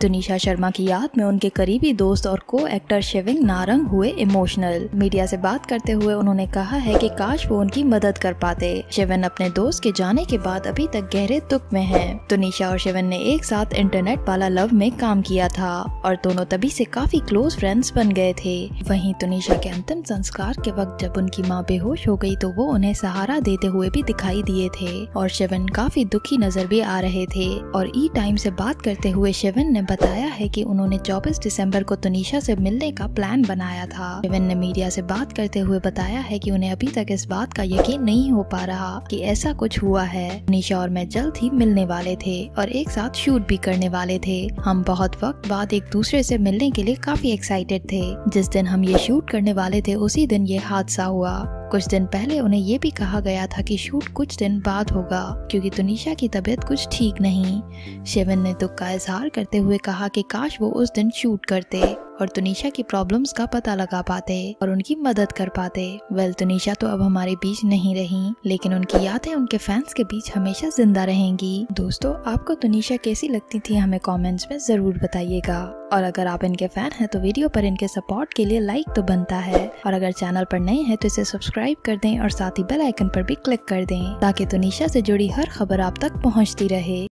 तुनिशा शर्मा की याद में उनके करीबी दोस्त और को एक्टर शिविन नारंग हुए इमोशनल। मीडिया से बात करते हुए उन्होंने कहा है कि काश वो उनकी मदद कर पाते। शिविन अपने दोस्त के जाने के बाद अभी तक गहरे दुख में हैं। तुनिशा और शिविन ने एक साथ इंटरनेट वाला लव में काम किया था और दोनों तभी से काफी क्लोज फ्रेंड्स बन गए थे। वहीं तुनिशा के अंतिम संस्कार के वक्त जब उनकी माँ बेहोश हो गयी तो वो उन्हें सहारा देते हुए भी दिखाई दिए थे और शिविन काफी दुखी नजर भी आ रहे थे। और ई टाइम से बात करते हुए शिविन ने बताया है कि उन्होंने 24 दिसंबर को तुनिशा से मिलने का प्लान बनाया था। शिविन ने मीडिया से बात करते हुए बताया है कि उन्हें अभी तक इस बात का यकीन नहीं हो पा रहा कि ऐसा कुछ हुआ है। तुनिशा और मैं जल्द ही मिलने वाले थे और एक साथ शूट भी करने वाले थे। हम बहुत वक्त बाद एक दूसरे से मिलने के लिए काफी एक्साइटेड थे। जिस दिन हम ये शूट करने वाले थे उसी दिन ये हादसा हुआ। कुछ दिन पहले उन्हें ये भी कहा गया था कि शूट कुछ दिन बाद होगा क्योंकि तुनिशा की तबीयत कुछ ठीक नहीं। शिविन ने दुख का इजहार करते हुए कहा कि काश वो उस दिन शूट करते और तुनिशा की प्रॉब्लम्स का पता लगा पाते और उनकी मदद कर पाते। वेल तुनिशा तो अब हमारे बीच नहीं रही लेकिन उनकी यादें उनके फैंस के बीच हमेशा जिंदा रहेंगी। दोस्तों आपको तुनिशा कैसी लगती थी हमें कमेंट्स में जरूर बताइएगा और अगर आप इनके फैन हैं तो वीडियो पर इनके सपोर्ट के लिए लाइक तो बनता है और अगर चैनल पर नए हैं तो इसे सब्सक्राइब कर दें और साथ ही बेल आइकन पर भी क्लिक कर दें ताकि तुनिशा से जुड़ी हर खबर आप तक पहुँचती रहे।